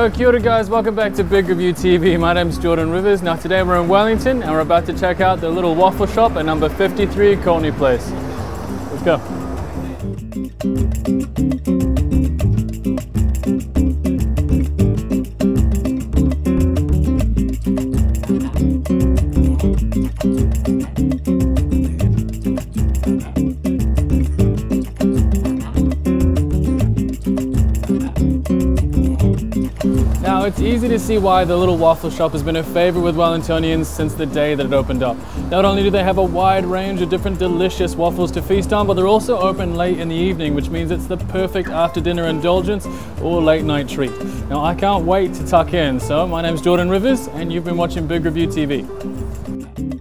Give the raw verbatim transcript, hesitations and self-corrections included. So kia ora guys, welcome back to Big Review T V. My name's Jordan Rivers. Now today we're in Wellington and we're about to check out the Little Waffle Shop at number fifty-three Courtenay Place. Let's go. Now it's easy to see why the Little Waffle Shop has been a favourite with Wellingtonians since the day that it opened up. Not only do they have a wide range of different delicious waffles to feast on, but they're also open late in the evening, which means it's the perfect after dinner indulgence or late night treat. Now I can't wait to tuck in, so my name's Jordan Rivers and you've been watching Big Review T V.